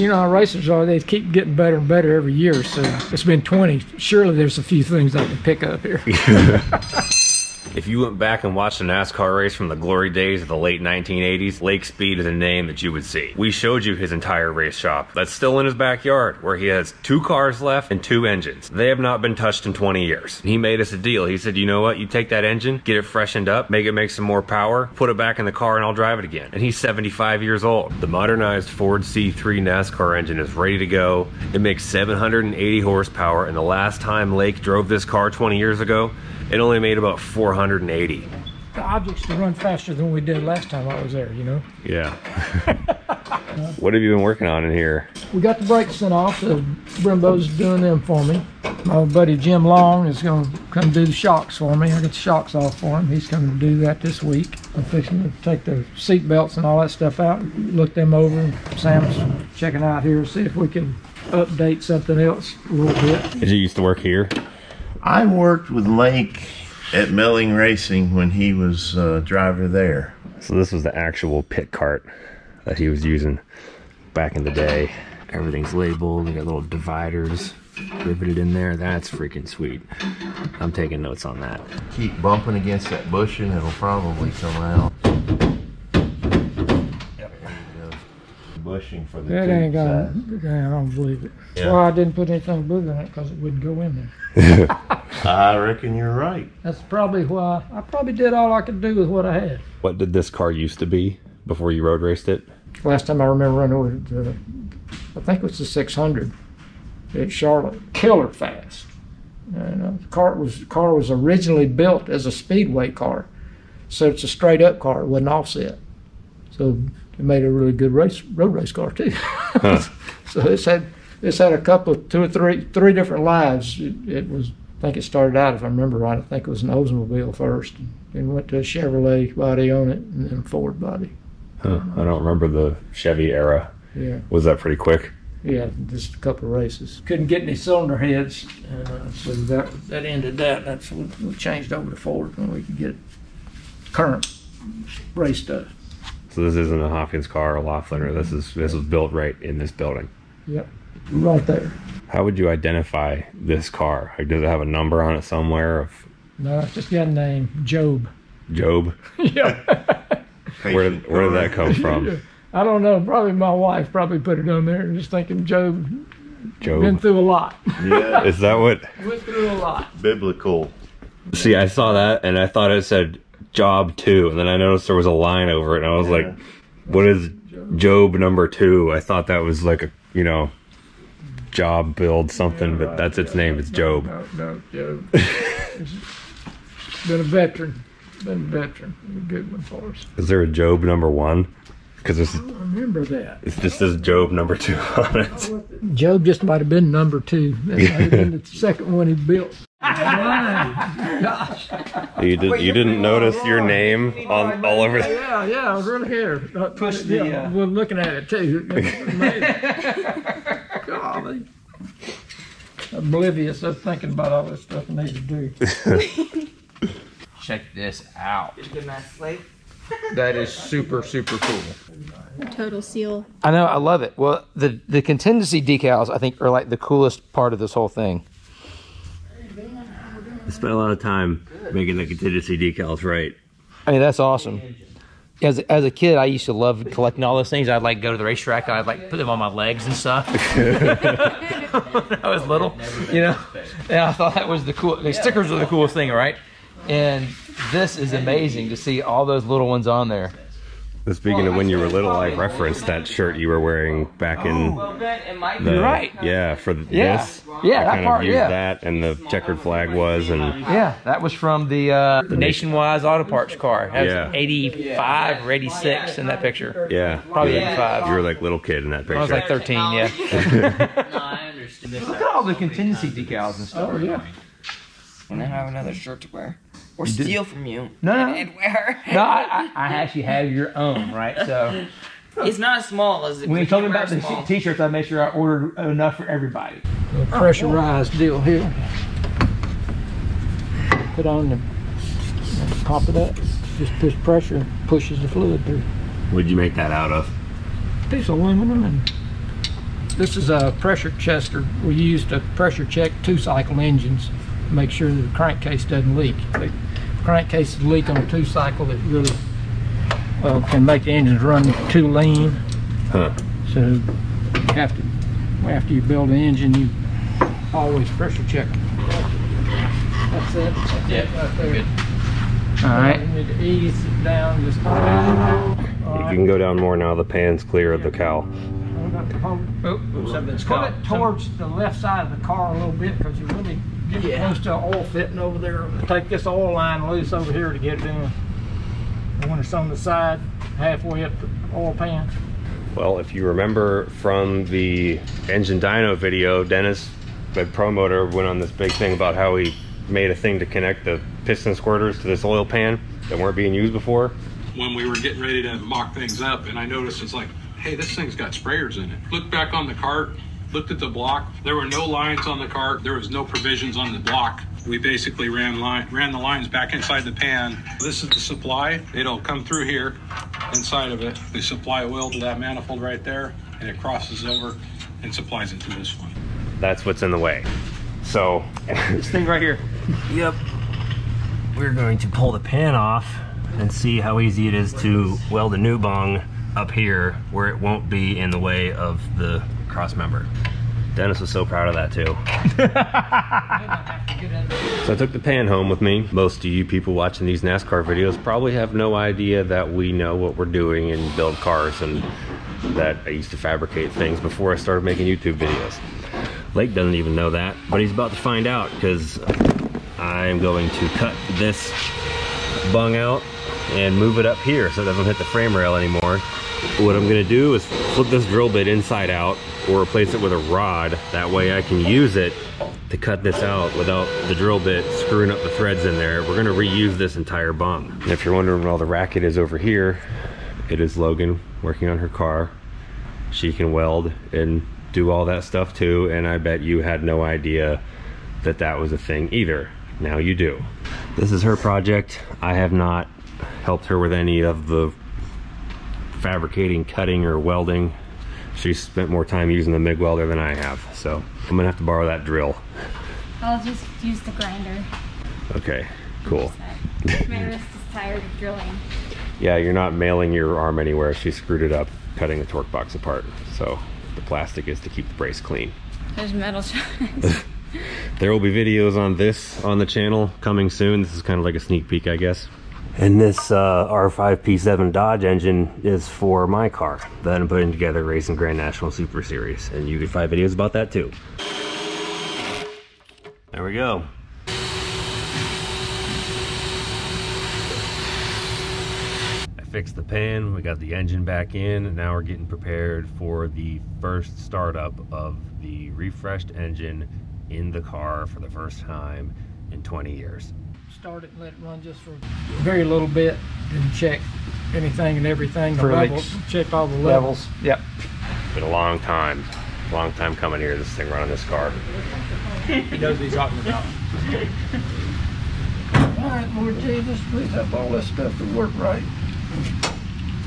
you know how racers are, they keep getting better and better every year. So it's been 20. Surely there's a few things I can pick up here. If you went back and watched a NASCAR race from the glory days of the late 1980s, Lake Speed is a name that you would see. We showed you his entire race shop that's still in his backyard, where he has 2 cars left and 2 engines. They have not been touched in 20 years. He made us a deal. He said, you know what? You take that engine, get it freshened up, make it make some more power, put it back in the car, and I'll drive it again. And he's 75 years old. The modernized Ford C3 NASCAR engine is ready to go. It makes 780 horsepower, and the last time Lake drove this car 20 years ago, it only made about 480. The objects to run faster than we did last time I was there, you know? Yeah. What have you been working on in here? We got the brakes sent off, so Brembo's doing them for me. My buddy Jim Long is going to come do the shocks for me. I got the shocks off for him. He's coming to do that this week. I'm fixing to take the seat belts and all that stuff out, look them over. Sam's checking out here, see if we can update something else a little bit. Did you used to work here? I worked with Lake at Melling Racing when he was a driver there. So this was the actual pit cart that he was using back in the day. Everything's labeled, they got little dividers riveted in there. That's freaking sweet. I'm taking notes on that. Keep bumping against that bushing, it'll probably come out. Bushing for the that ain't gonna, I don't believe it. Yeah. Well, I didn't put anything blue in it because it wouldn't go in there. I reckon you're right. That's probably why I probably did all I could do with what I had. What did this car used to be before you road raced it? Last time I remember running with it, I think it was the 600 at Charlotte. Killer fast. And, the car was originally built as a speedway car, so it's a straight up car. It wasn't offset. So it made a really good road race car too. Huh. So it's had a couple of two or three different lives. It was, I think it started out, if I remember right, I think it was an Oldsmobile first, and went to a Chevrolet body on it, and then a Ford body. Huh. I don't remember the Chevy era. Yeah. Was that pretty quick? Yeah, just a couple of races. Couldn't get any cylinder heads, so that ended that. That's we changed over to Ford when we could get current race stuff. So this isn't a Hopkins car or Laughliner. This was built right in this building. Yep, right there. How would you identify this car? Like, does it have a number on it somewhere? No, it's just got a name, Job. Job? Yeah. where did that come from? I don't know. Probably my wife put it on there, just thinking Job. Job. Been through a lot. Yeah. Is that what? Went through a lot. Biblical. See, I saw that and I thought it said Job 2, and then I noticed there was a line over it, and I was like, what is Job number 2? I thought that was like a, you know, job build something, but that's its name. It's Job. No, Job. Been a veteran. A good one for us. Is there a Job number 1? Because I don't remember that. It just says Job number 2 on it. Job just might have been number 2. That might have been the second one he built. Gosh. You didn't notice your name on all over. Yeah, I was right here. We're looking at it too. Golly, oblivious of thinking about all this stuff I need to do. Check this out. Did you get a nice sleep? That is super, super cool. Total Seal. I know, I love it. Well, the contingency decals, I think, are like the coolest part of this whole thing. I spent a lot of time making the contingency decals right. I mean, that's awesome. As a kid, I used to love collecting all those things. I'd like go to the racetrack and I'd like put them on my legs and stuff. When I was little, you know. And I thought that was the cool. The stickers were the coolest thing, right? And this is amazing to see all those little ones on there. Speaking of when you were little, I referenced that shirt you were wearing back in. You're right. Yeah, for this. Yeah, that part. Yeah, that and the checkered flag was, and yeah, that was from the Nationwise Auto Parts car. That was 85 or 86 in that picture. Yeah, probably 85. You were like little kid in that picture. I was like 13. Yeah. Look at all the contingency decals and stuff. Oh yeah. And then I have another shirt to wear. Or steal from you. No. No, I actually have your own, right? So it's not as small as it. When you told me about the t-shirts, I made sure I ordered enough for everybody. A pressurized deal here. Put on the top of that. Just push pressure, pushes the fluid through. What'd you make that out of? A piece of aluminum and This is a pressure chester. We use to pressure check two-cycle engines to make sure that the crankcase doesn't leak. If the crankcase is leak on a two-cycle, it really can make the engines run too lean. Huh. So you have to, after you build an engine, you always pressure check them. That's it. That's it right there. Good. All right. You need to ease it down just a little bit. You can go down more now. The pan's clear of the cowl. Pull it towards the left side of the car a little bit, because you really get close to an oil fitting over there. Take this oil line loose over here to get it in. The one that's on the side, halfway up the oil pan. Well, if you remember from the engine dyno video, Dennis at Pro Motor went on this big thing about how he made a thing to connect the piston squirters to this oil pan that weren't being used before. When we were getting ready to mock things up, and I noticed it's like, hey, this thing's got sprayers in it. Looked back on the cart, looked at the block. There were no lines on the cart. There was no provisions on the block. We basically ran the lines back inside the pan. This is the supply. It'll come through here inside of it. We supply oil to that manifold right there, and it crosses over and supplies it to this one. That's what's in the way. So this thing right here. Yep. We're going to pull the pan off and see how easy it is to weld a new bung up here where it won't be in the way of the cross member. Dennis was so proud of that too. So I took the pan home with me. Most of you people watching these NASCAR videos probably have no idea that we know what we're doing and build cars, and that I used to fabricate things before I started making YouTube videos. Lake doesn't even know that, but he's about to find out, because I'm going to cut this bung out and move it up here so it doesn't hit the frame rail anymore. What I'm gonna do is flip this drill bit inside out or replace it with a rod. That way I can use it to cut this out without the drill bit screwing up the threads in there. We're gonna reuse this entire bung. And if you're wondering what all the racket is over here, it is Logan working on her car. She can weld and do all that stuff too, and I bet you had no idea that that was a thing either. Now you do. This is her project. I have not helped her with any of the fabricating, cutting, or welding. She's spent more time using the MIG welder than I have, so I'm gonna have to borrow that drill. I'll just use the grinder. Okay, cool. My wrist is tired of drilling. Yeah, you're not mailing your arm anywhere. She screwed it up cutting the torque box apart, so the plastic is to keep the brace clean. There's metal shards. There will be videos on this on the channel coming soon. This is kind of like a sneak peek, I guess. And this R5P7 Dodge engine is for my car that I'm putting together, Racing Grand National Super Series, and you can find videos about that too. There we go. Fixed the pan, we got the engine back in, and now we're getting prepared for the first startup of the refreshed engine in the car for the first time in 20 years. Start it and let it run just for a very little bit and check anything and everything. For levels, check all the levels. Yep. It's been a long time coming here, this thing running this car. He knows what he's talking about. All right, Lord Jesus, please help all this stuff to work right.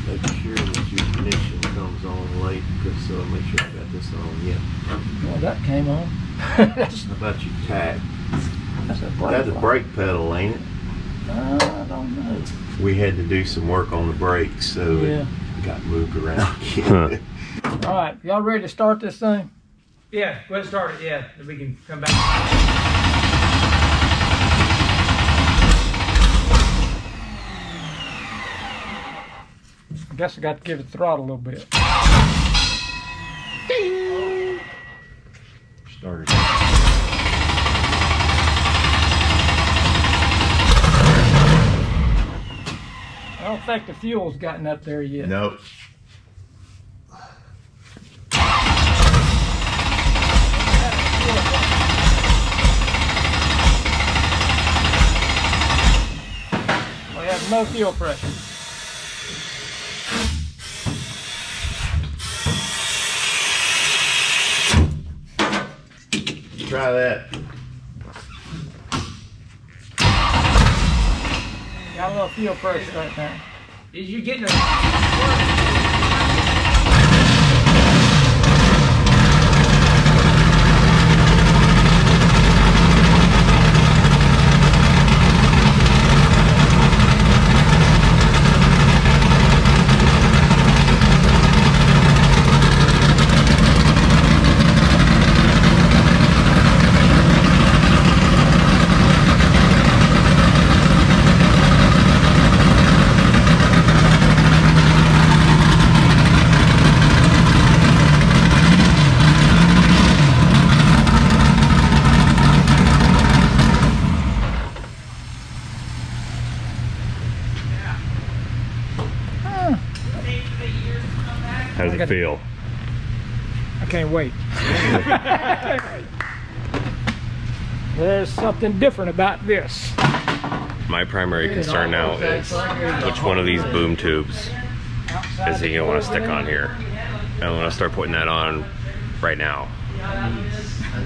Make sure that your connection comes on late, because make sure you got this on. Yeah. Well, that came on. How about your tag? That's a brake pedal, ain't it? I don't know. We had to do some work on the brakes, so it got moved around. Huh. All right, y'all ready to start this thing? Yeah, go ahead and start it. Yeah, then we can come back. I guess I got to give it the throttle a little bit. Ding! Started. I don't think the fuel's gotten up there yet. Nope. We have no fuel pressure. Try that. Got a little fuel pressure right there. Is you getting a... it feel? I can't wait. There's something different about this. My primary concern now is which one of these boom tubes is he gonna want to stick on here. I want to start putting that on right now.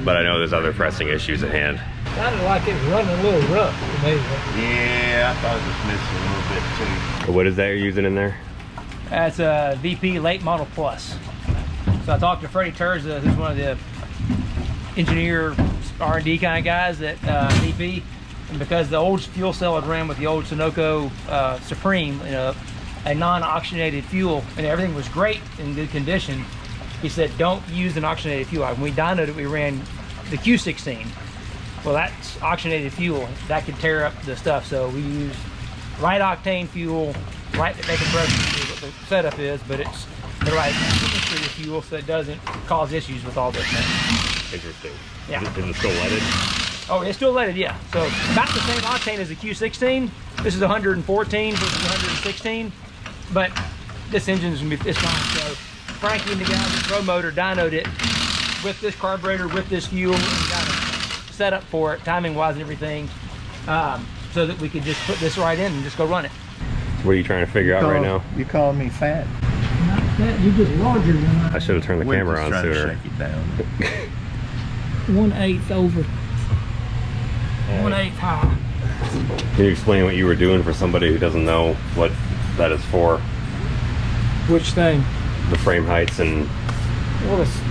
But I know there's other pressing issues at hand. Sounded like it was running a little rough to me. Yeah, I thought it was missing a little bit too. What is that you're using in there? That's a VP Late Model Plus. So I talked to Freddie Terza, who's one of the engineer R&D kind of guys at VP. And because the old fuel cell had ran with the old Sunoco Supreme, you know, a non-oxygenated fuel, and everything was great in good condition, he said, don't use an oxygenated fuel. When we dynoed it, we ran the Q16. Well, that's oxygenated fuel. That could tear up the stuff. So we use right octane fuel, right decompression is what the setup is, but it's the right chemistry of fuel so it doesn't cause issues with all this thing. Interesting. Yeah. Is it still leaded? Oh, it's still leaded, yeah. So about the same octane as the Q16. This is 114 versus 116. But this engine's gonna be, it's fine. So Frankie and the guys at Pro Motor dynoed it with this carburetor, with this fuel, and got a setup for it, timing-wise and everything, so that we could just put this right in and just go run it. What are you trying to figure out right now? You call me fat. Not fat, you're just larger than I. I should have turned the camera on sooner. 1/8 over. 1/8 high. Can you explain what you were doing for somebody who doesn't know what that is for? Which thing? The frame heights and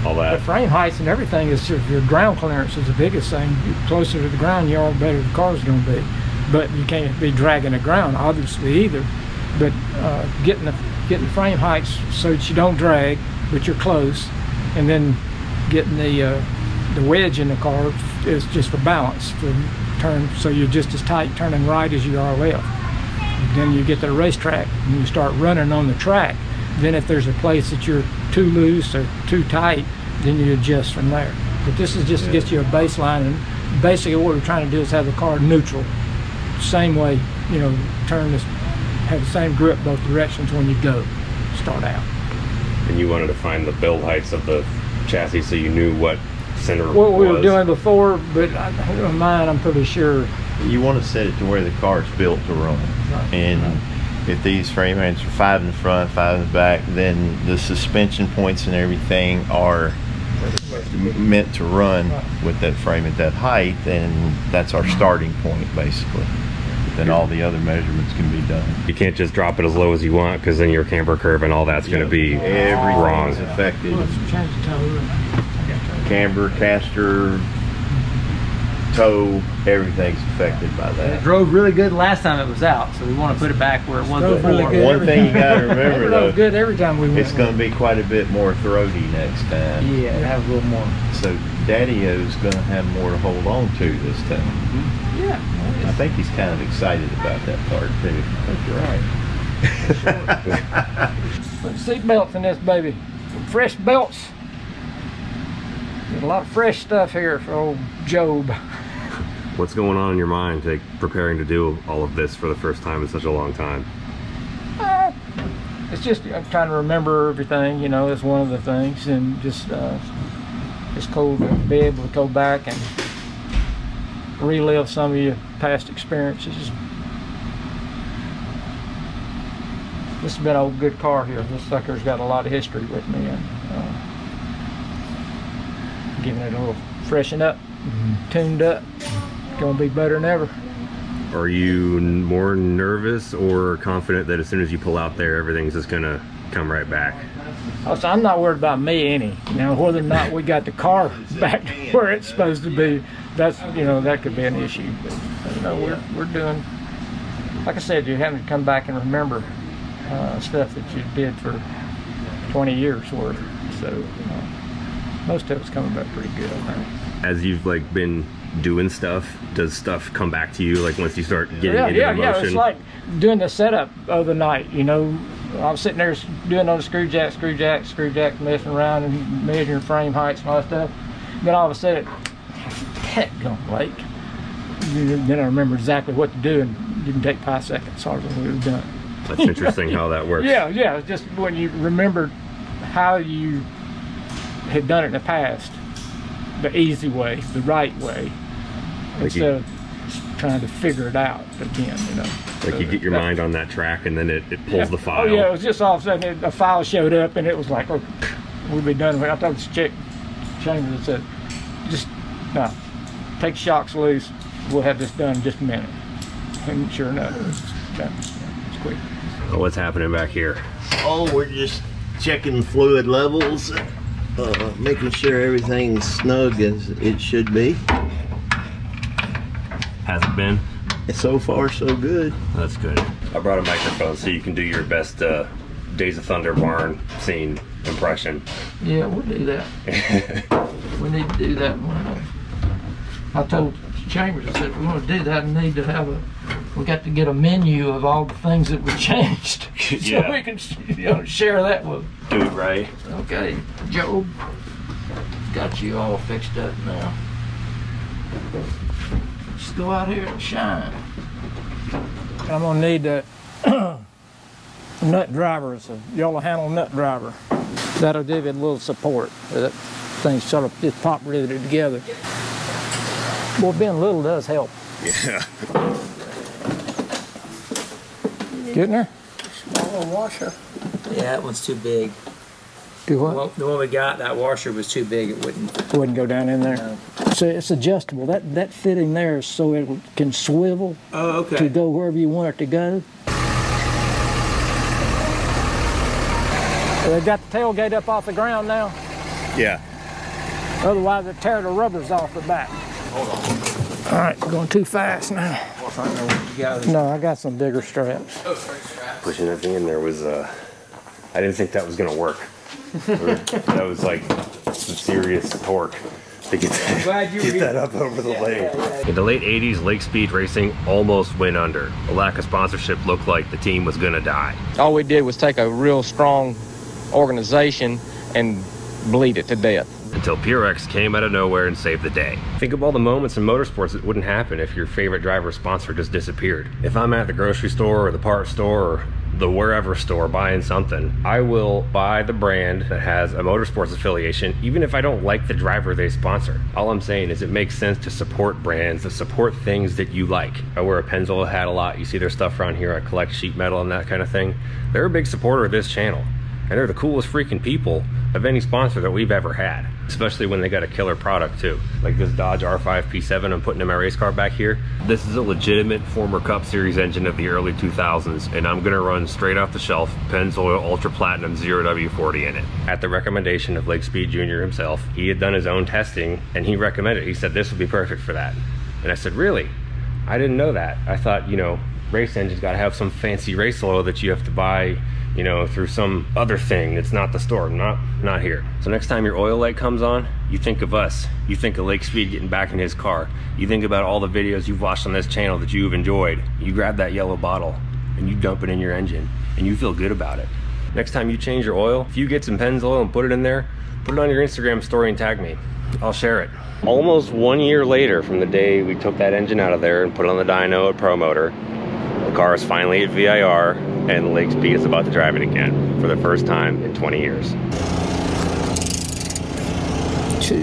all that. The frame heights and everything is your ground clearance is the biggest thing. The closer to the ground you are, the better the car's going to be. But you can't be dragging the ground, obviously, either. But getting the frame heights so that you don't drag, but you're close, and then getting the wedge in the car is just for balance, for turn. So you're just as tight turning right as you are left. Then you get to the racetrack and you start running on the track. Then if there's a place that you're too loose or too tight, then you adjust from there. But this is just to get you a baseline, and basically what we're trying to do is have the car neutral. Same way, you know, turn this, have the same grip both directions when you go, start out. And you wanted to find the build heights of the chassis so you knew what center what we were doing before, but in mine, I'm pretty sure. You want to set it to where the car's built to run. Right. And if these frame heights are 5 in the front, 5 in the back, then the suspension points and everything are meant to run with that frame at that height, and that's our starting point, basically. Then all the other measurements can be done. You can't just drop it as low as you want, because then your camber curve and all that's going to be wrong. Everything's affected. Camber, caster, toe, everything's affected by that. And it drove really good last time it was out, so we want to put it back where it was before. Really one thing you got to remember though, good every time we it's going to be quite a bit more throaty next time. Yeah, it'll have a little more. So Daddy-O's going to have more to hold on to this time. Mm-hmm. Yeah. I think he's kind of excited about that part too. I think you're right. Put seat belts in this baby. Some fresh belts. There's a lot of fresh stuff here for old Job. What's going on in your mind, like preparing to do all of this for the first time in such a long time? It's just I'm trying to remember everything, you know, that's one of the things, and just cool to be able to go back and relive some of your past experiences. This has been a good car here. This sucker's got a lot of history with me, and giving it a little freshen up, tuned up. It's gonna be better than ever. Are you more nervous or confident that as soon as you pull out there, everything's just gonna come right back? Also, I'm not worried about me any. Now, whether or not we got the car back to where it's supposed to be, that's, you know, that could be an issue. But you know, we're doing, like I said, you're having to come back and remember stuff that you did for 20 years worth. So, you know, most of it's coming back pretty good. As you've like been doing stuff, does stuff come back to you like once you start getting into the motion? Yeah, it's like doing the setup of the night, you know. I was sitting there doing on the screw jack, messing around and measuring frame heights and all that stuff. Then all of a sudden, heck, don't wait. Then I remember exactly what to do, and it didn't take 5 seconds. Sorry, we were done. That's interesting how that works. Yeah, it's just when you remember how you had done it in the past, the easy way, the right way, instead of trying to figure it out again, you know. Like you get your mind on that track and then it pulls the file. Oh yeah, it was just all of a sudden a file showed up and it was like, oh, we'll be done with it. I thought it was check chambers that said, just no, take shocks loose, we'll have this done in just a minute. And sure enough, it's quick. Well, what's happening back here? Oh, we're just checking fluid levels, making sure everything's snug as it should be. Has it been? So far, so good. That's good. I brought a microphone so you can do your best Days of Thunder barn scene impression. Yeah, we'll do that. We need to do that one. I told Chambers, I said, if we want to do that, we need to have a, we got to get a menu of all the things that we changed. So yeah, we can, you know, share that with them. Dude, Ray. Okay, Job, got you all fixed up now. Just go out here and shine. I'm gonna need that nut driver. It's a yellow handle nut driver. That'll give it a little support. That thing sort of just pop riveted together. Well, being little does help. Yeah. Getting there? Smaller washer. Yeah, that one's too big. Do what? Well, the one we got, that washer was too big. It wouldn't go down in there. No. So it's adjustable. That fitting there, so it can swivel to go wherever you want it to go. They've got the tailgate up off the ground now. Yeah. Otherwise, it tear the rubbers off the back. Hold on. All right, going too fast now. No, I got some bigger straps. Oh, sorry, straps. Pushing everything in there was, I didn't think that was gonna work. That was like some serious torque to get that, up over the lake. In the late 80s, Lake Speed Racing almost went under. A lack of sponsorship looked like the team was gonna die. All we did was take a real strong organization and bleed it to death. Until Purex came out of nowhere and saved the day. Think of all the moments in motorsports that wouldn't happen if your favorite driver sponsor just disappeared. If I'm at the grocery store or the parts store or the wherever store buying something, I will buy the brand that has a motorsports affiliation, even if I don't like the driver they sponsor. All I'm saying is it makes sense to support brands, to support things that you like. I wear a Pennzoil hat a lot. You see their stuff around here. I collect sheet metal and that kind of thing. They're a big supporter of this channel, and they're the coolest freaking people of any sponsor that we've ever had, especially when they got a killer product too. Like this Dodge R5P7 I'm putting in my race car back here. This is a legitimate former Cup Series engine of the early 2000s, and I'm gonna run straight off the shelf Pennzoil Ultra Platinum 0W40 in it. At the recommendation of Lake Speed Jr. himself, he had done his own testing and he recommended it. He said, this would be perfect for that. And I said, really? I didn't know that. I thought, you know, race engines gotta have some fancy race oil that you have to buy, you know, through some other thing that's not the store, not here. So next time your oil light comes on, you think of us. You think of Lake Speed getting back in his car. You think about all the videos you've watched on this channel that you've enjoyed. You grab that yellow bottle and you dump it in your engine and you feel good about it. Next time you change your oil, if you get some Pennzoil and put it in there, put it on your Instagram story and tag me. I'll share it. Almost 1 year later from the day we took that engine out of there and put it on the dyno at Pro Motor, the car is finally at VIR, and Lake Speed is about to drive it again for the first time in 20 years. Two.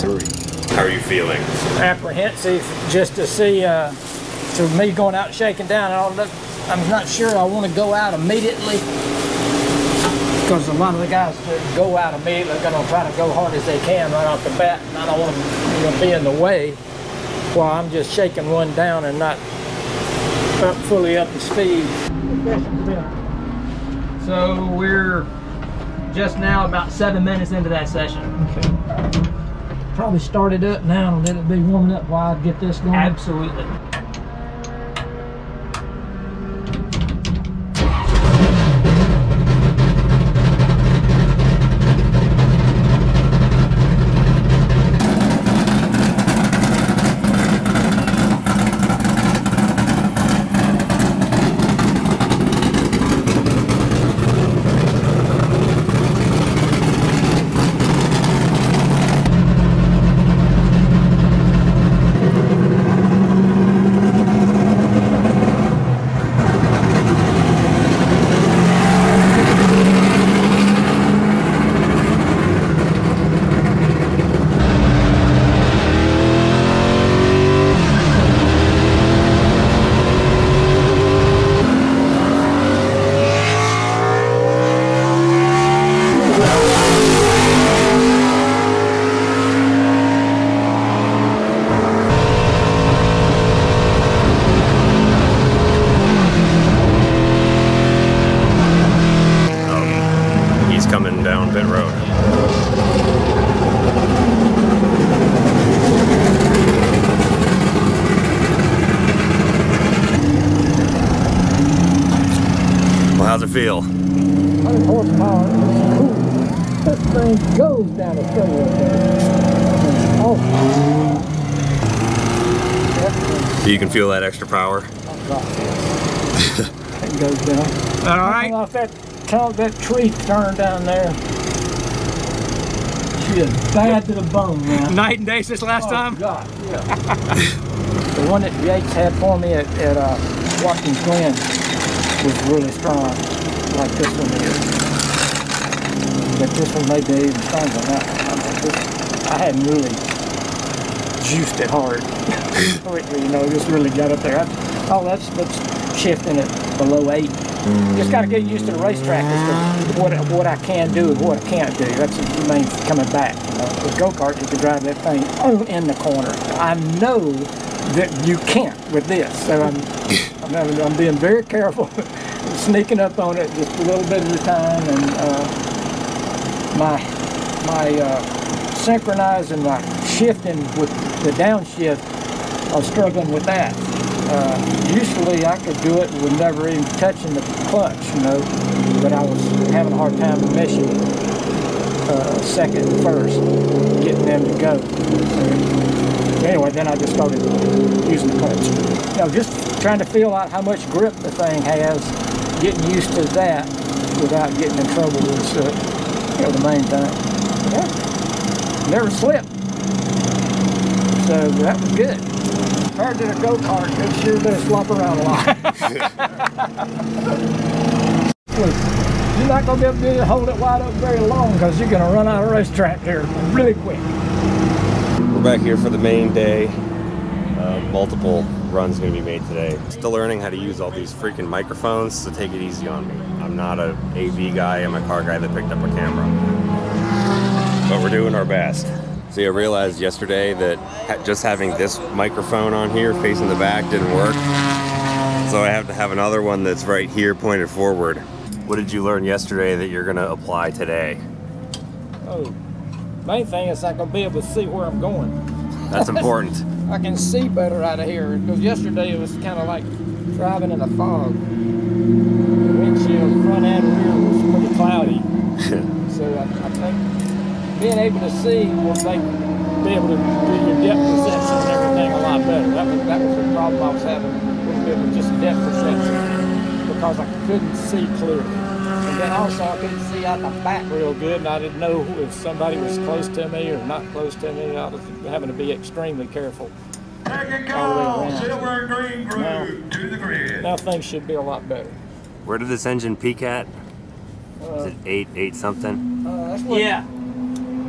Three. How are you feeling? Apprehensive, just to see, so me going out shaking down, I'm not sure I want to go out immediately, because a lot of the guys that go out immediately are going to try to go hard as they can right off the bat, and I don't want to, you know, be in the way. Well, I'm just shaking one down and not fully up to speed. So we're just now about 7 minutes into that session. Okay. Probably start it up now and let it be warming up while I get this going. Absolutely. coming down pit road. Well, how's it feel? 100 horsepower. Ooh, this thing goes down the straight. Oh. So you can feel that extra power. Oh, God. It goes down. All right. Like that tree turned down there. She is bad to the bone, man. Night and day since last time. God, yeah. The one that Yates had for me at Washington Glen was really strong, like this one is. But this one made me even stronger. I hadn't really juiced it hard. You know, just really got up there. That's shifting it below 8. Just got to get used to the racetrack as to what I can do and what I can't do. That's the main coming back. You know, with go-kart, you can drive that thing on in the corner. I know that you can't with this, so I'm being very careful, sneaking up on it just a little bit at a time, and my synchronizing, my shifting with the downshift, I was struggling with that. Usually I could do it with never even touching the clutch, you know, but I was having a hard time meshing second and first, getting them to go. So anyway, then I just started using the clutch. You know, just trying to feel out how much grip the thing has, getting used to that without getting in trouble is you know, the main thing. Yeah. Never slipped. So that was good. Compared to the go-kart, it sure does flop around a lot. Look, you're not going to be able to hold it wide up very long because you're going to run out of racetrack here really quick. We're back here for the main day. Multiple runs going to be made today. Still learning how to use all these freaking microphones, so take it easy on me. I'm not an AV guy. I'm a car guy that picked up a camera. But we're doing our best. See, I realized yesterday that just having this microphone on here facing the back didn't work. So I have to have another one that's right here pointed forward. What did you learn yesterday that you're gonna apply today? Oh, main thing is I'm gonna be able to see where I'm going. That's important. I can see better out of here, because yesterday it was kind of like driving in a fog. The windshield, front and rear, was pretty cloudy. So I think being able to see will make be able to do your depth perception and everything a lot better. That was the problem I was having with just depth perception, because I couldn't see clearly. And then also I couldn't see out the back real good, and I didn't know if somebody was close to me or not close to me. I was having to be extremely careful. There you go, silver and green groove to the grid. Now things should be a lot better. Where did this engine peak at? Is it 8 something? That's what, yeah.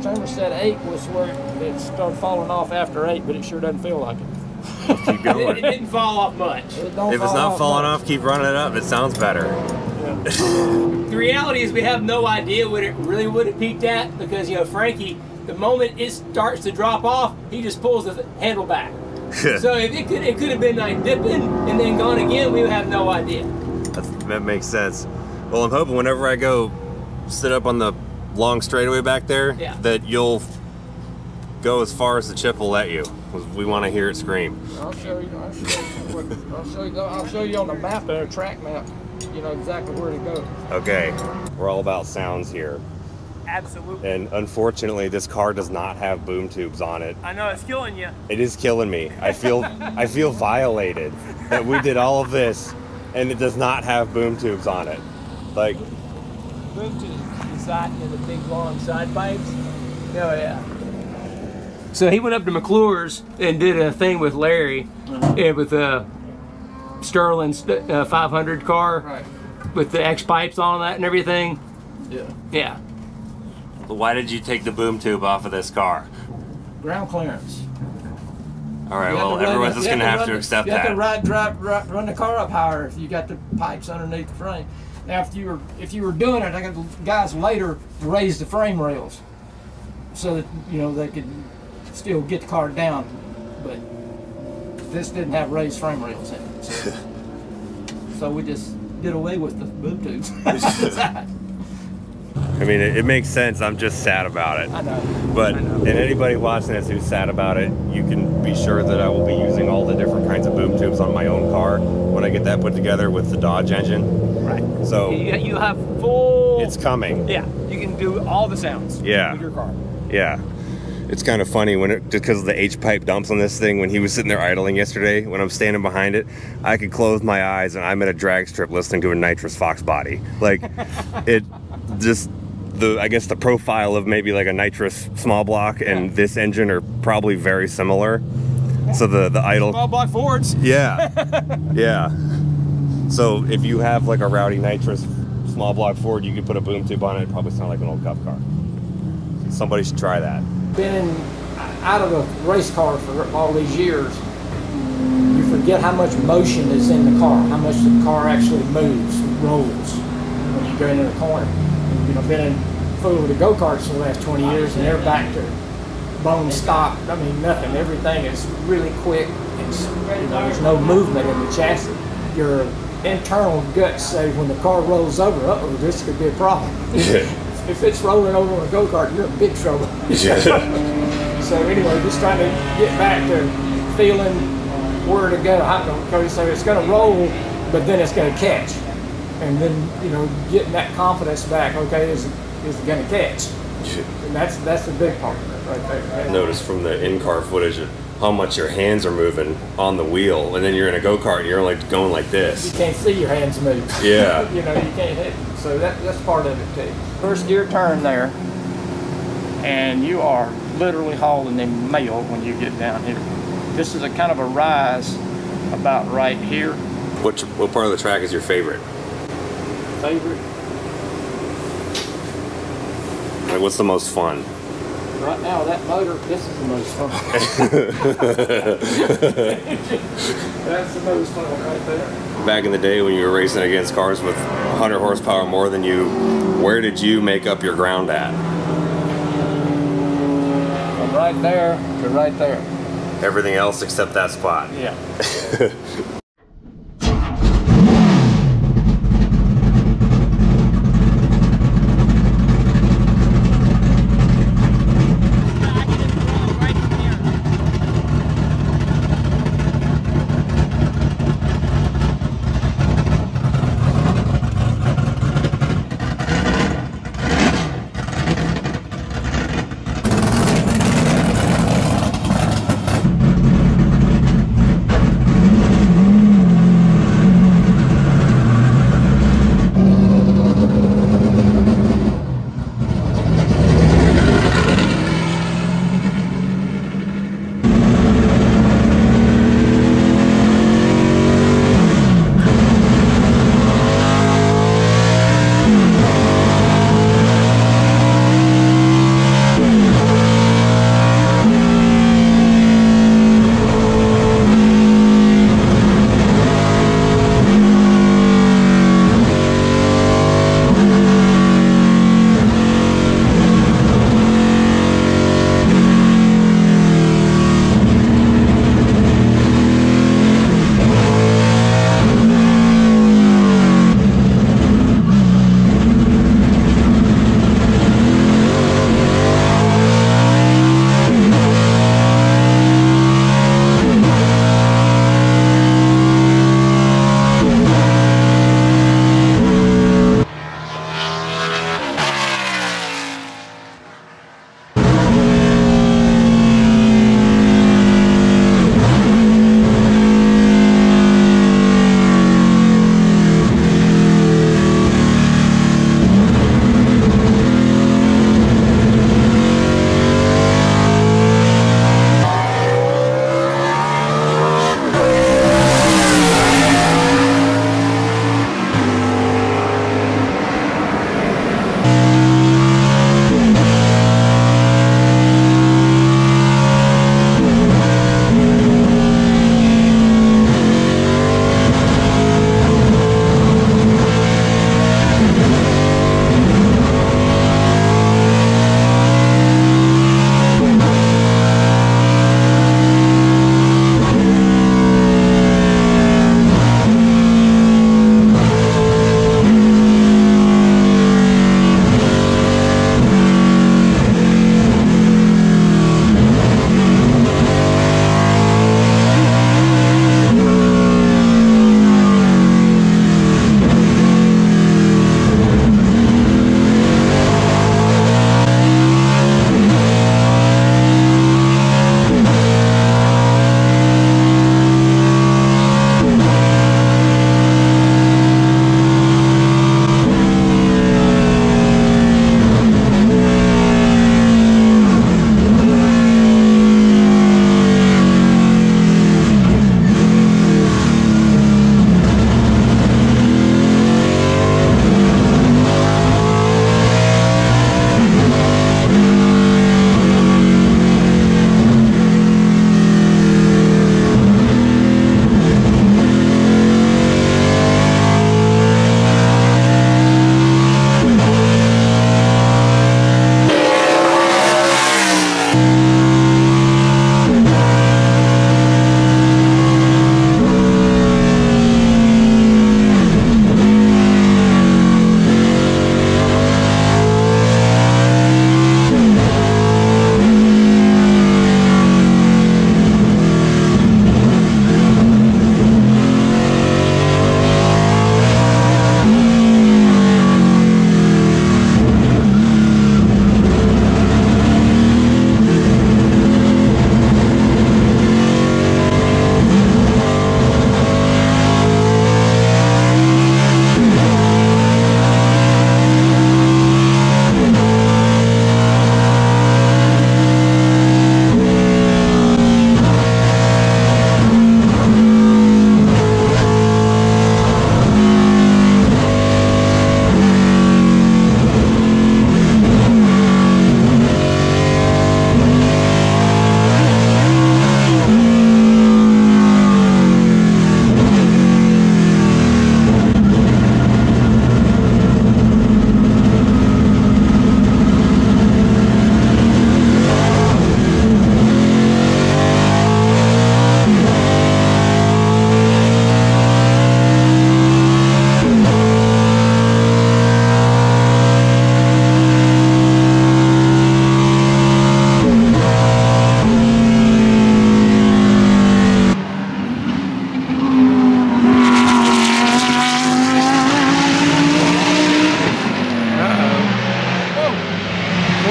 Chamber said 8 was where it started falling off after 8, but it sure doesn't feel like it. Well, keep going. It didn't fall off much. If it's not falling off, keep running it up. It sounds better. Yeah. The reality is we have no idea what it really would have peaked at, because, you know, Frankie, the moment it starts to drop off, he just pulls the handle back. So if it could have been like dipping and then gone again, we would have no idea. That makes sense. Well, I'm hoping whenever I go sit up on the long straightaway back there, yeah, that you'll go as far as the chip will let you. We want to hear it scream. I'll show you on the map there, track map, you know exactly where to go. Okay, we're all about sounds here. Absolutely. And unfortunately this car does not have boom tubes on it. I know, it's killing you. It is killing me. I feel violated that we did all of this and it does not have boom tubes on it. Like boom tubes. In the big long side pipes. Oh yeah. So he went up to McClure's and did a thing with Larry, and with Sterling's 500 car, right, with the X pipes on that and everything. Yeah. Yeah. But why did you take the boom tube off of this car? Ground clearance. All right. Well, everyone's just gonna have to accept that. You have to run the car up higher if you got the pipes underneath the frame. Now, if you were doing it, I got the guys later raised the frame rails so that, you know, they could still get the car down, but this didn't have raised frame rails in it, so, so we just did away with the boom tubes. I mean, it makes sense. I'm just sad about it. I know. But, I know. And anybody watching this who's sad about it, you can be sure that I will be using all the different kinds of boom tubes on my own car when I get that put together with the Dodge engine. Right. So you have full... It's coming. Yeah. You can do all the sounds. Yeah. With your car. Yeah. It's kind of funny when it, just because of the H-pipe dumps on this thing, when he was sitting there idling yesterday, when I'm standing behind it, I could close my eyes and I'm at a drag strip listening to a nitrous Fox body. Like, it just, the, I guess the profile of maybe like a nitrous small block and this engine are probably very similar. Yeah. So the idle... Small block Fords. Yeah. Yeah. So if you have like a rowdy nitrous small block Ford, you could put a boom tube on it. It'd probably sound like an old cup car. Somebody should try that. Been out of a race car for all these years, you forget how much motion is in the car, how much the car actually moves, rolls when you go into the corner. You know, been in fool with the go-karts for the last 20 years, and they're back to bone stock. I mean, nothing. Everything is really quick. You know, there's no movement in the chassis. Your internal guts say when the car rolls over, uh-oh, this could be a problem. If it's rolling over on a go-kart, you're in big trouble. So anyway, just trying to get back to feeling where to go. I don't know, so it's going to roll, but then it's going to catch. And then, you know, getting that confidence back, okay, is it going to catch? And that's the big part right there. Right? Notice from the in-car footage how much your hands are moving on the wheel, and then you're in a go-kart and you're like going like this. You can't see your hands move. Yeah. You know, you can't hit. So that's part of it too. First gear turn there, and you are literally hauling the mail when you get down here. This is a kind of a rise about right here. What part of the track is your favorite? Favorite? Like, what's the most fun? Right now, that motor, this is the most fun. That's the most fun right there. Back in the day when you were racing against cars with 100 horsepower more than you, where did you make up your ground at? From right there to right there. Everything else except that spot. Yeah.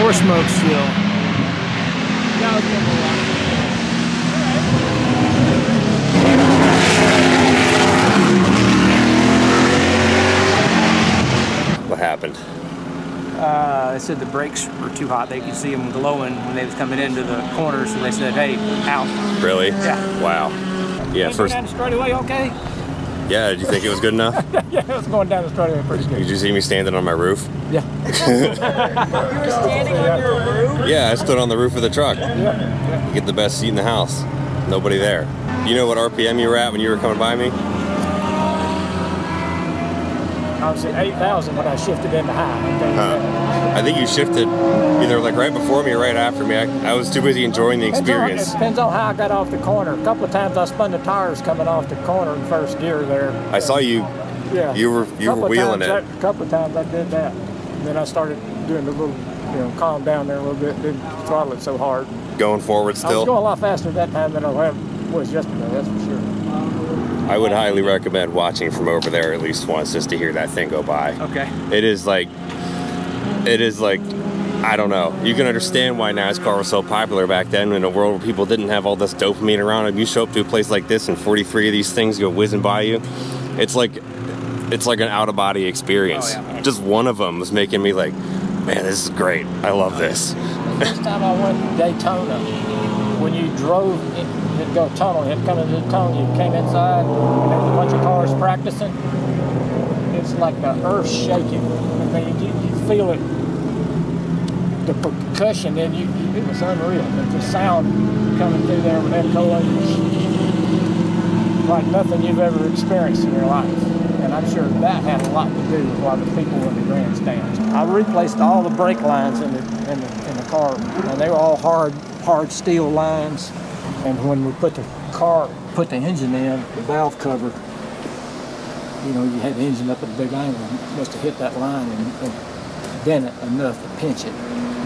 More smoke still. That was good for a while. What happened? They said the brakes were too hot. They could see them glowing when they was coming into the corner, so they said, hey, out. Really? Yeah. Wow. Yeah, first down the straightaway, okay? Yeah, did you think it was good enough? Yeah, it was going down the straightaway pretty good. Did you see me standing on my roof? Yeah. You were standing on your roof? Yeah, I stood on the roof of the truck. Yeah. You get the best seat in the house. Nobody there. You know what RPM you were at when you were coming by me? I was at 8,000 when I shifted into high. I think you shifted either like right before me or right after me. I was too busy enjoying the experience. Depends on how I got off the corner. A couple of times I spun the tires coming off the corner in first gear there. I saw you. Yeah. You were wheeling it. A couple of times I did that. And then I started doing a little, calm down there a little bit. Didn't throttle it so hard. Going forward still. I was going a lot faster that time than I was yesterday. That's for sure. I would highly recommend watching from over there at least once just to hear that thing go by. Okay. It is like, I don't know. You can understand why NASCAR was so popular back then in a world where people didn't have all this dopamine around them. You show up to a place like this and 43 of these things go whizzing by you. It's like an out-of-body experience. Oh, yeah. Just one of them was making me like, man, this is great. I love this. First time I went to Daytona, when you drove in, you'd go tunnel, you'd come into the tunnel, you came inside, and there was a bunch of cars practicing. It's like the earth shaking. I mean, you feel it, the percussion, and it was unreal. The sound coming through there with echoing like nothing you've ever experienced in your life. And I'm sure that had a lot to do with why the people in the grandstands. I replaced all the brake lines in the car, and they were all hard steel lines. And when we put the engine in, the valve cover, you had the engine up at a big angle. You must have hit that line and dent it enough to pinch it.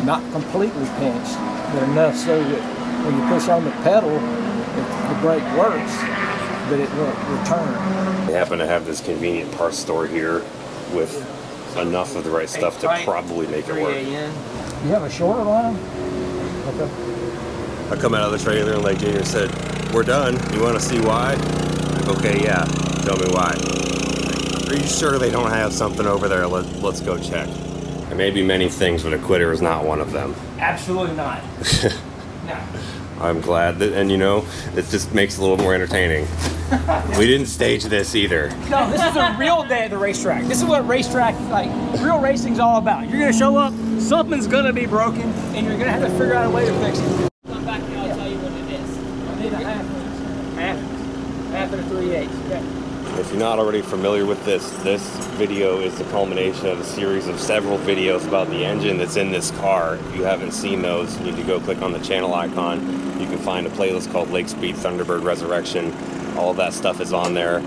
Not completely pinched, but enough so that when you push on the pedal, the brake works, but it won't return. They happen to have this convenient parts store here with enough of the right stuff to probably make it work. You have a shorter line? Okay. I come out of the trailer and Lake Jr. said, "We're done. You want to see why?" I'm like, "Okay, yeah. Tell me why." Like, "Are you sure they don't have something over there? Let's go check." There may be many things, but a quitter is not one of them. Absolutely not. No. I'm glad that, and it just makes it a little more entertaining. We didn't stage this either. No, this is a real day at the racetrack. This is what real racing's all about. You're gonna show up, something's gonna be broken, and you're gonna have to figure out a way to fix it. If you're not already familiar with this video is the culmination of a series of several videos about the engine that's in this car. If you haven't seen those, you need to go click on the channel icon. You can find a playlist called Lake Speed Thunderbird Resurrection. All of that stuff is on there.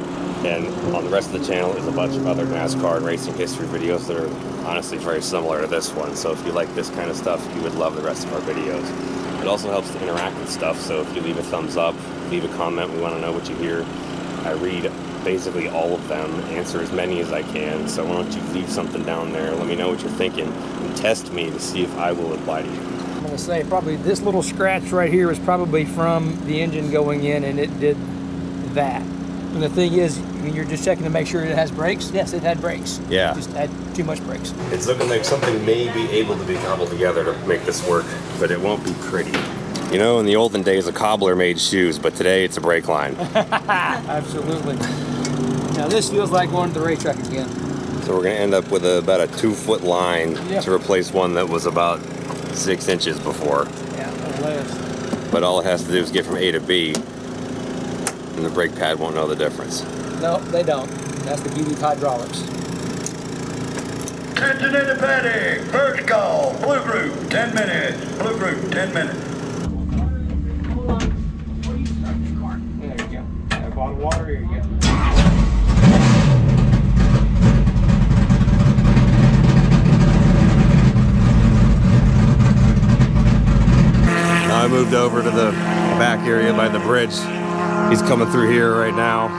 And on the rest of the channel is a bunch of other NASCAR and racing history videos that are honestly very similar to this one. So if you like this kind of stuff, you would love the rest of our videos. It also helps to interact with stuff, so if you leave a thumbs up, leave a comment, we want to know what you hear. I read basically all of them, answer as many as I can, so why don't you leave something down there, let me know what you're thinking, and test me to see if I will apply to you. I'm going to say probably this little scratch right here was probably from the engine going in, and it did that. And the thing is, you're just checking to make sure it has brakes. Yes, it had brakes. Yeah. Just had too much brakes. It's looking like something may be able to be cobbled together to make this work, but it won't be pretty. In the olden days, a cobbler made shoes, but today it's a brake line. Absolutely. Now this feels like going to the racetrack again. So we're going to end up with about a 2-foot line to replace one that was about 6 inches before. Yeah, or less. But all it has to do is get from A to B, and the brake pad won't know the difference. No, they don't. That's the beauty of hydraulics. Attention in the paddock. First call. Blue group, 10 minutes. Blue group, 10 minutes. Hold on. Where do you start the car? There you go. That bottle of water, here you go. I moved over to the back area by the bridge. He's coming through here right now.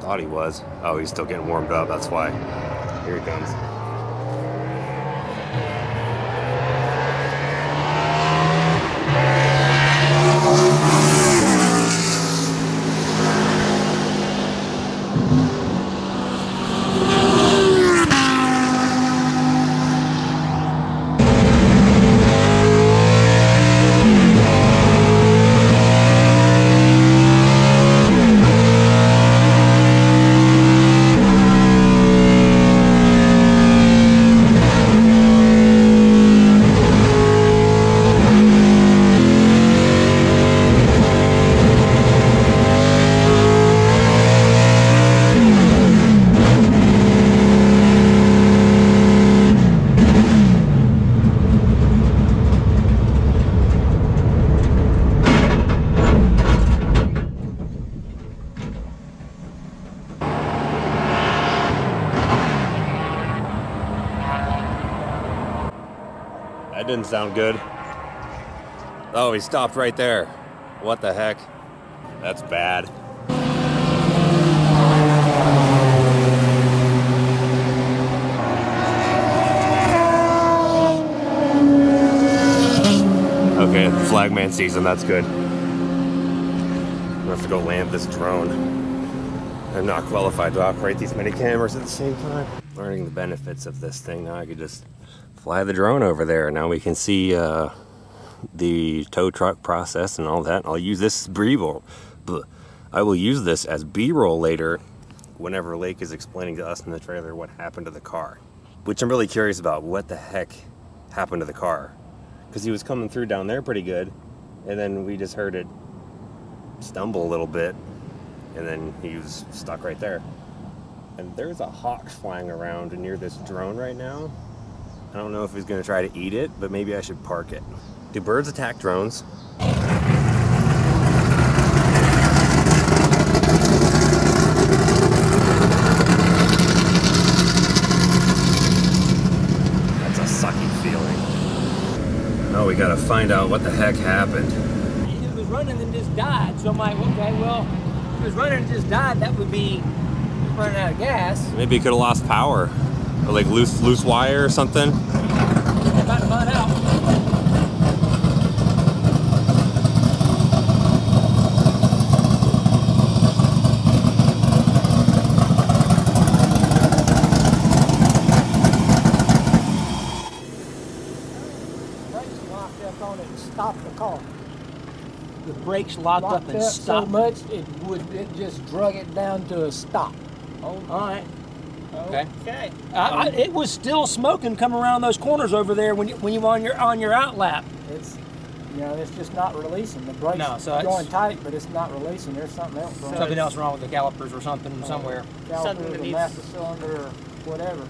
Thought he was. Oh, he's still getting warmed up, that's why. Here he comes. That didn't sound good. Oh, he stopped right there. What the heck? That's bad. Okay, flagman season, that's good. I'm gonna have to go land this drone. I'm not qualified to operate these many cameras at the same time. Learning the benefits of this thing, now I could just fly the drone over there. Now we can see the tow truck process and all that. I'll use this b-roll. I will use this as b-roll later whenever Lake is explaining to us in the trailer what happened to the car, which I'm really curious about. What the heck happened to the car? Because he was coming through down there pretty good, and then we just heard it stumble a little bit, and then he was stuck right there. And there's a hawk flying around near this drone right now. I don't know if he's gonna try to eat it, but maybe I should park it. Do birds attack drones? That's a sucky feeling. No, we gotta find out what the heck happened. It was running and just died, so I'm like, okay, well, if it was running and just died, that would be running out of gas. Maybe it could have lost power, or like loose wire or something. I'm about to find out. Brakes locked up and stopped. So much it just drug it down to a stop. Oh, all right. Okay. It was still smoking coming around those corners over there when you were on your outlap. It's, you know, it's just not releasing. The brakes are going tight, but it's not releasing. There's something else wrong. Something else wrong with the calipers or something somewhere. Something that needs master cylinder or whatever.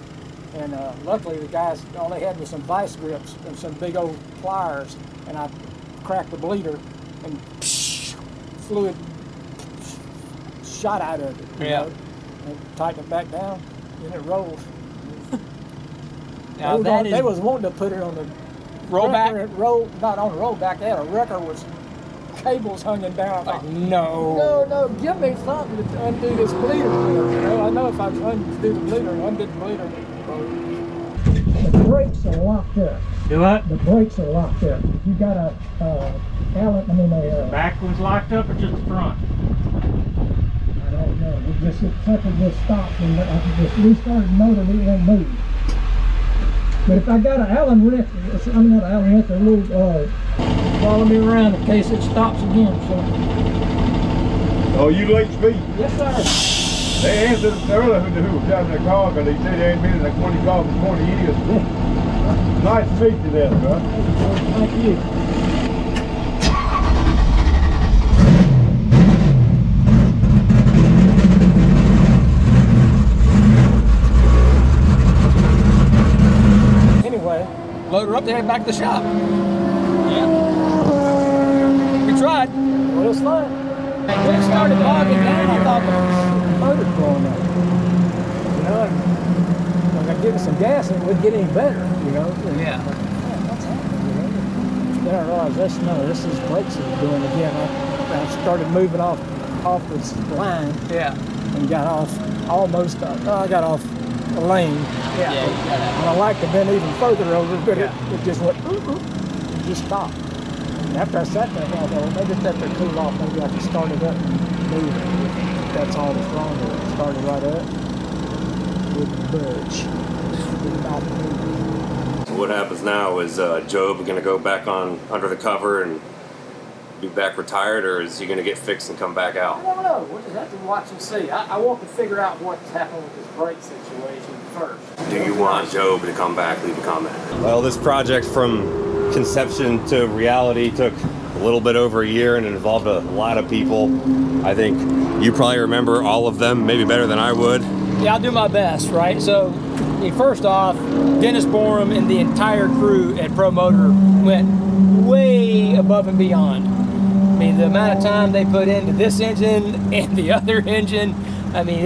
And luckily, the guys, all they had was some vice grips and some big old pliers, and I cracked the bleeder. And fluid shot out of it. Yeah. And tighten it back down, and it rolls. Now they was wanting to put it on the rollback. Not on the rollback. They had a wrecker with cables hanging down. Like, no, give me something to undo this bleeder. You know, I know if I undo the bleeder, The brakes are locked up. Do what? The brakes are locked up. You got a back was locked up or just the front? I don't know. It just stopped and I could just restart the motor and it won't move. But if I got an Allen wrench, I'm not an Allen wrench, it will follow me around in case it stops again. So. Oh, you Lake Speed? Yes, sir. They answered earlier who was driving the car because they said they had been in the 20 cars for 20 years. Nice to meet you there, bro. Thank you. Anyway, load her up there and back to the shop. Yeah. We tried. Well, it was fun. When it started bogging down, I thought motor's blowing up. You know, if I give it some gas, it wouldn't get any better, you know? Yeah. What's happening, you know? Then I realized, this is brakes is doing again. I started moving off this line. Yeah. And got off, I got off the lane. Yeah. And I liked to bend even further over, but it just went, it just stopped. And after I sat there, I thought, maybe if that could cool off, maybe I could start it up and move it. That's all that's wrong with it. Started right up with the budge. So what happens now is Job gonna go back on under the cover and be back retired, or is he gonna get fixed and come back out? I don't know. We'll just have to watch and see. I want to figure out what's happened with this brake situation first. Do you want Job to come back? Leave a comment. Well, this project from conception to reality took a little bit over a year and it involved a lot of people. I think you probably remember all of them maybe better than I would. Yeah, I'll do my best, right? So first off, Dennis Borum and the entire crew at Pro Motor went way above and beyond. I mean, the amount of time they put into this engine and the other engine, I mean,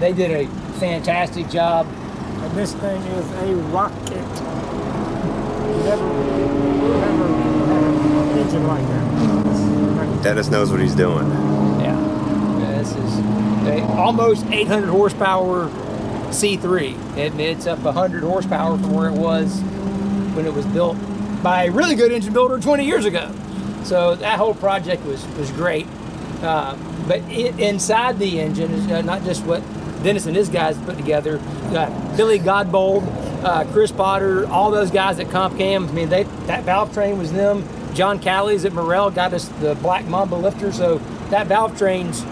they did a fantastic job. And this thing is a rocket. Dennis knows what he's doing. Yeah, this is almost 800 horsepower C3, and it's up 100 horsepower from where it was when it was built by a really good engine builder 20 years ago. So that whole project was great. But inside the engine is not just what Dennis and his guys put together. Billy Godbold, Chris Potter, all those guys at Comp Cams. I mean, that valve train was them. John Callies at Morrell got us the Black Mamba lifter, so that valve train's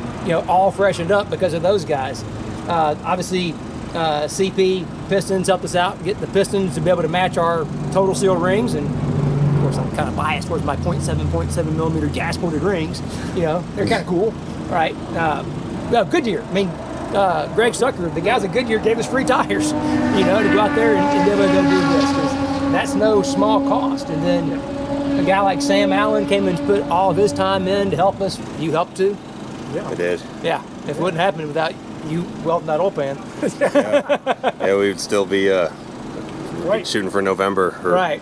all freshened up because of those guys. Obviously, CP Pistons helped us out, getting the pistons to be able to match our Total Seal rings, and of course I'm kind of biased towards my 0.7 millimeter gas ported rings. They're kind of cool, right? Goodyear. I mean, Greg Sucker, the guys at Goodyear gave us free tires, to go out there and be able to do this, because that's no small cost. And then a guy like Sam Allen came and put all of his time in to help us. You helped too? Yeah, I did. Yeah, if it wouldn't happen without you welding that old pan. Yeah, we'd still be right, shooting for November, or right,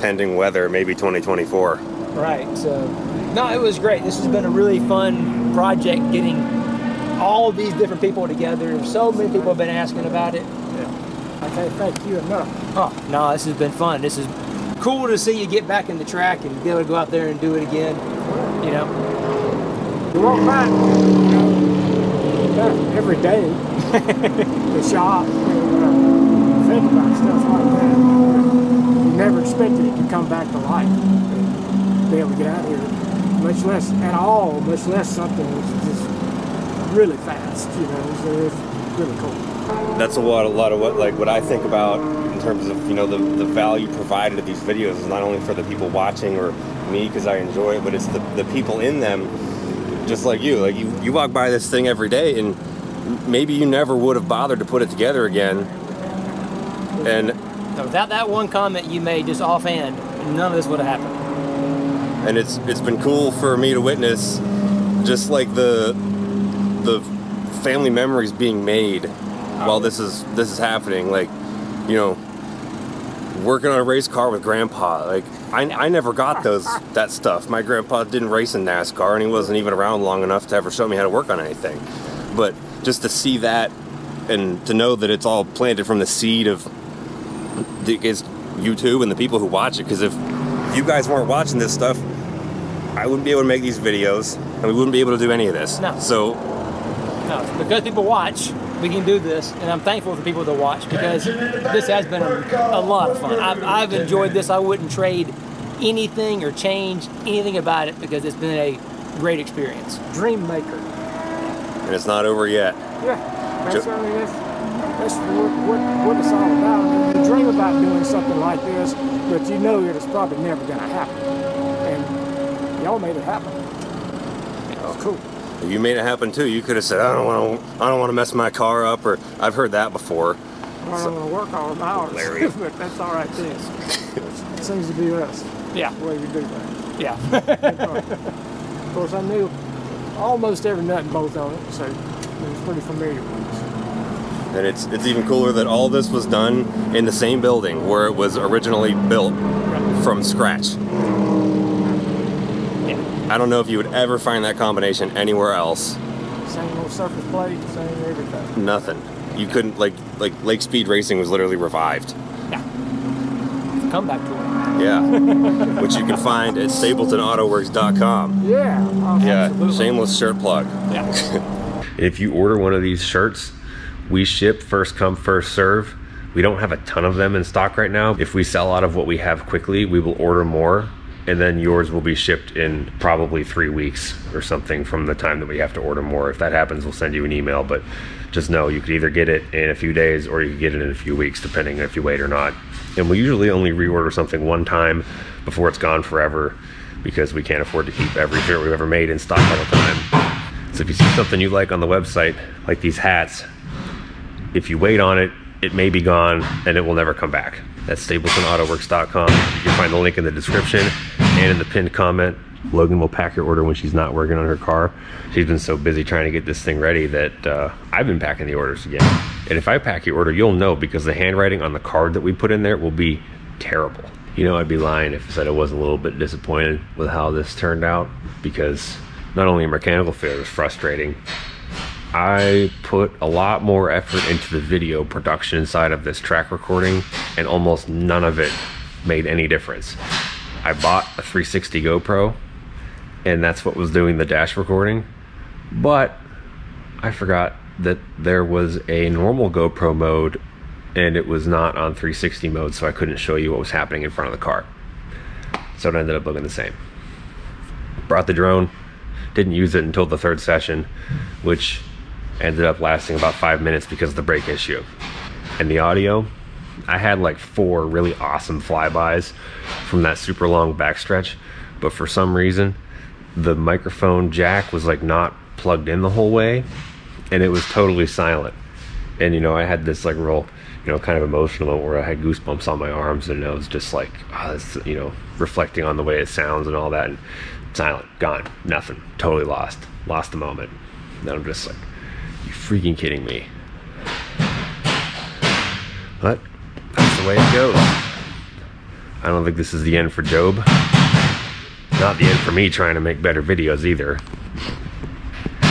pending weather, maybe 2024. Right, so, no, it was great. This has been a really fun project, getting all these different people together. So many people have been asking about it. Yeah. I can't thank you enough. Oh, no, this has been fun. This is cool to see you get back in the track and be able to go out there and do it again, You won't mind every day, the shop, think about stuff like that. You never expected it to come back to life and be able to get out here, much less at all, much less something that's just really fast, so it's really cool. That's a lot of what I think about in terms of, the value provided of these videos is not only for the people watching or me, because I enjoy it, but it's the people in them, just like you. Like, you walk by this thing every day, and maybe you never would have bothered to put it together again. And without that one comment you made just offhand, none of this would have happened. And it's been cool for me to witness just like the family memories being made while this is happening, like, working on a race car with grandpa. Like, I never got that stuff. My grandpa didn't race in NASCAR, and he wasn't even around long enough to ever show me how to work on anything. But just to see that and to know that it's all planted from the seed of YouTube and the people who watch it, because if you guys weren't watching this stuff, I wouldn't be able to make these videos, and we wouldn't be able to do any of this. No. So, no, because people watch, we can do this, and I'm thankful for people to watch, because this has been a lot of fun. I've enjoyed this. I wouldn't trade anything or change anything about it, because it's been a great experience. Dream maker. And it's not over yet. Yeah, that's what it's all about. You dream about doing something like this, but you know that it's probably never going to happen. Y'all made it happen. Oh, cool. You made it happen too. You could have said, I don't want to mess my car up, or I've heard that before. Well, I don't want to work all of ours, but that's all right too. It seems to be us. Yeah. The way we do that. Yeah. Of course, I knew almost every nut and bolt on it, so it was pretty familiar with us. And it's even cooler that all this was done in the same building where it was originally built from scratch. I don't know if you would ever find that combination anywhere else. Same little surface plate, same everything. Nothing. You couldn't, like Lake Speed Racing was literally revived. Yeah. Comeback tour. Yeah. Which you can find at stapletonautoworks.com. Yeah. Yeah. Absolutely. Shameless shirt plug. Yeah. If you order one of these shirts, we ship first come, first serve. We don't have a ton of them in stock right now. If we sell out of what we have quickly, we will order more. And then yours will be shipped in probably 3 weeks or something from the time that we have to order more. If that happens, we'll send you an email, but just know you could either get it in a few days or you could get it in a few weeks, depending if you wait or not. And we usually only reorder something one time before it's gone forever, because we can't afford to keep every shirt we've ever made in stock all the time. So if you see something you like on the website, like these hats, if you wait on it, it may be gone and it will never come back. That's stapletonautoworks.com. You can find the link in the description and in the pinned comment. Logan will pack your order when she's not working on her car. She's been so busy trying to get this thing ready that I've been packing the orders again. And if I pack your order, you'll know, because the handwriting on the card that we put in there will be terrible. you know, I'd be lying if I said I wasn't a little bit disappointed with how this turned out, because not only mechanical failure was frustrating, I put a lot more effort into the video production side of this track recording, and almost none of it made any difference. I bought a 360 GoPro, and that's what was doing the dash recording, but I forgot that there was a normal GoPro mode and it was not on 360 mode, so I couldn't show you what was happening in front of the car. So it ended up looking the same. Brought the drone, didn't use it until the third session, which ended up lasting about 5 minutes because of the brake issue. And the audio, I had like 4 really awesome flybys from that super long backstretch, but for some reason, the microphone jack was like not plugged in the whole way, and it was totally silent. And you know, I had this like real, you know, kind of emotional moment where I had goosebumps on my arms, and I was just like, oh, this, you know, reflecting on the way it sounds and all that, and silent, gone, nothing, totally lost the moment. And I'm just like, you freaking kidding me? But that's the way it goes. I don't think this is the end for Job. Not the end for me trying to make better videos either.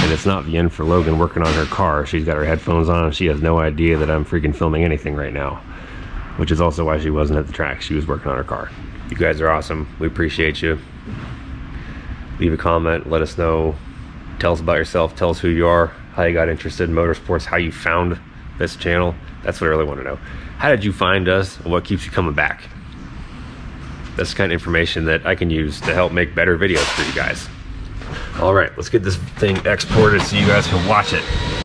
And it's not the end for Logan working on her car. She's got her headphones on and she has no idea that I'm freaking filming anything right now, which is also why she wasn't at the track. She was working on her car. You guys are awesome. We appreciate you. Leave a comment. Let us know. Tell us about yourself. Tell us who you are, how you got interested in motorsports, how you found this channel. That's what I really want to know. How did you find us and what keeps you coming back? That's the kind of information that I can use to help make better videos for you guys. All right, let's get this thing exported so you guys can watch it.